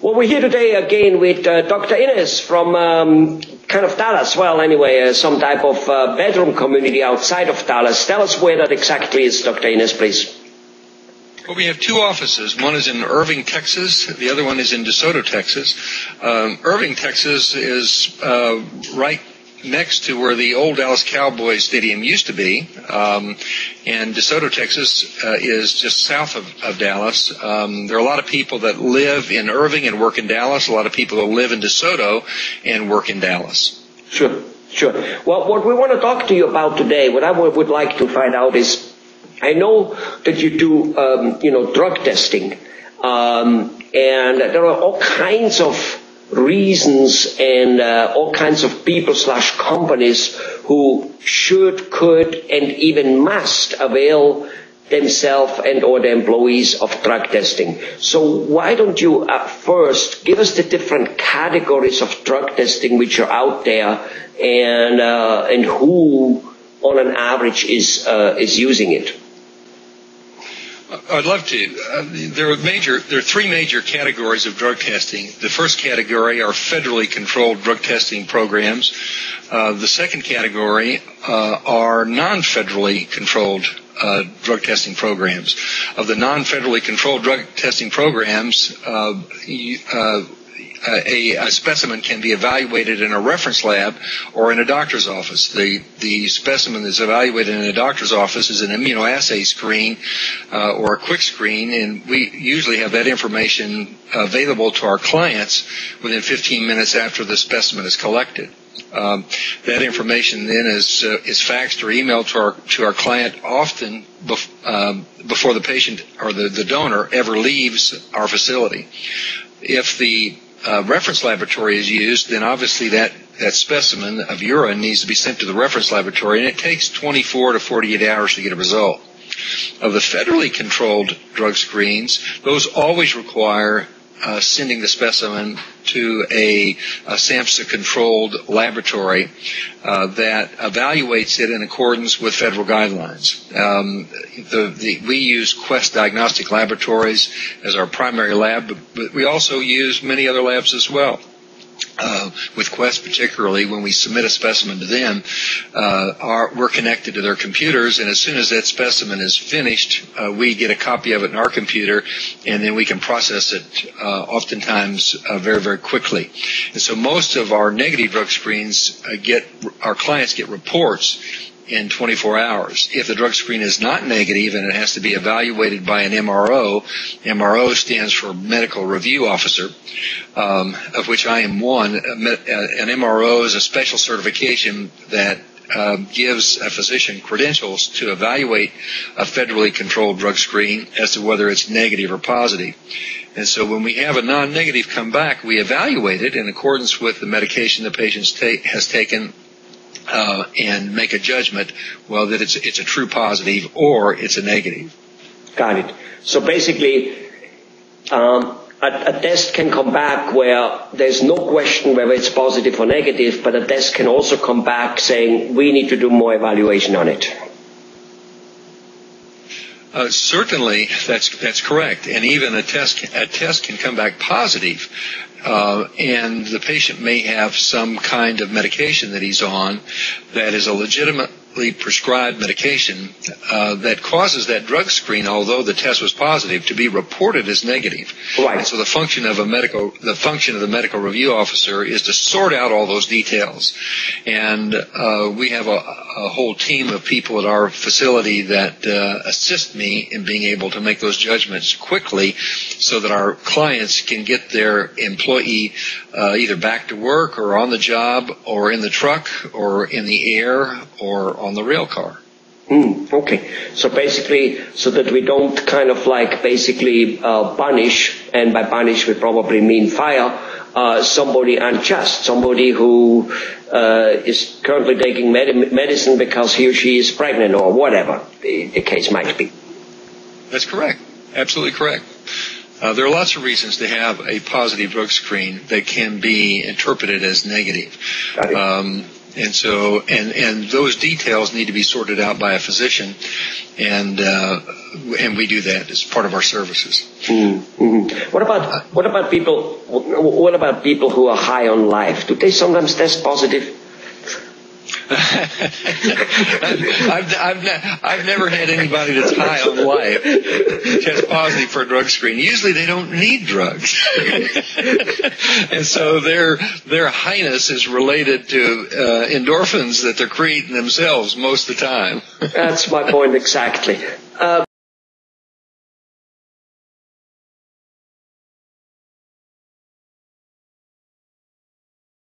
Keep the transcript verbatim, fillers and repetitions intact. Well, we're here today again with uh, Doctor Ennis from um, kind of Dallas. Well, anyway, uh, some type of uh, bedroom community outside of Dallas. Tell us where that exactly is, Doctor Ennis, please. Well, we have two offices. One is in Irving, Texas. The other one is in DeSoto, Texas. Um, Irving, Texas is uh, right next to where the old Dallas Cowboys Stadium used to be. Um, and DeSoto, Texas uh, is just south of, of Dallas. Um, there are a lot of people that live in Irving and work in Dallas, a lot of people that live in DeSoto and work in Dallas. Sure, sure. Well, what we want to talk to you about today, what I would like to find out is, I know that you do, um, you know, drug testing, um, and there are all kinds of reasons and uh, all kinds of people slash companies who should, could, and even must avail themselves and or their employees of drug testing. So why don't you uh, first give us the different categories of drug testing which are out there, and uh, and who on an average is uh, is using it? I'd love to. Uh, there are major. There are three major categories of drug testing. The first category are federally controlled drug testing programs. Uh, the second category uh, are non-federally controlled uh, drug testing programs. Of the non-federally controlled drug testing programs, uh, you, uh, A, a specimen can be evaluated in a reference lab or in a doctor's office. The the specimen that's evaluated in a doctor's office is an immunoassay screen uh, or a quick screen, and we usually have that information available to our clients within fifteen minutes after the specimen is collected. Um, that information then is uh, is faxed or emailed to our to our client often bef um, before the patient or the, the donor ever leaves our facility. If the Uh, reference laboratory is used, then obviously that, that specimen of urine needs to be sent to the reference laboratory, and it takes twenty-four to forty-eight hours to get a result. Of the federally controlled drug screens, those always require uh, sending the specimen to a, a SAMHSA controlled laboratory uh, that evaluates it in accordance with federal guidelines. Um, the, the, we use Quest Diagnostic Laboratories as our primary lab, but we also use many other labs as well. Uh, with Quest particularly, when we submit a specimen to them, uh, our, we're connected to their computers, and as soon as that specimen is finished, uh, we get a copy of it in our computer, and then we can process it uh, oftentimes uh, very, very quickly. And so most of our negative drug screens uh, get, our clients get reports in twenty-four hours. If the drug screen is not negative and it has to be evaluated by an M R O, M R O stands for Medical Review Officer, um, of which I am one. An M R O is a special certification that uh, gives a physician credentials to evaluate a federally controlled drug screen as to whether it's negative or positive. And so when we have a non-negative come back, we evaluate it in accordance with the medication the patient ta- has taken, Uh, and make a judgment, well, that it's it's a true positive or it's a negative. Got it. So basically, um, a, a test can come back where there's no question whether it's positive or negative, but a test can also come back saying we need to do more evaluation on it. Uh, certainly, that's that's correct. And even a test a test can come back positive. Uh, and the patient may have some kind of medication that he's on that is a legitimately prescribed medication uh, that causes that drug screen, although the test was positive, to be reported as negative. Right. And so the function of a medical, the function of the medical review officer is to sort out all those details. And uh, we have a, a whole team of people at our facility that uh, assist me in being able to make those judgments quickly, so that our clients can get their employees employee uh, either back to work or on the job or in the truck or in the air or on the rail car. Mm, okay. So basically, so that we don't kind of like basically uh, punish, and by punish we probably mean fire, uh, somebody unjust, somebody who uh, is currently taking med medicine because he or she is pregnant or whatever the, the case might be. That's correct. Absolutely correct. Uh, there are lots of reasons to have a positive drug screen that can be interpreted as negative. Um, and so, and, and those details need to be sorted out by a physician. And, uh, and we do that as part of our services. Mm-hmm. What about what about people? What about people who are high on life? Do they sometimes test positive? I've, I've, ne- I've never had anybody that's high on life test positive for a drug screen. Usually they don't need drugs. And so their their highness is related to uh, endorphins that they're creating themselves most of the time. That's my point exactly. Uh,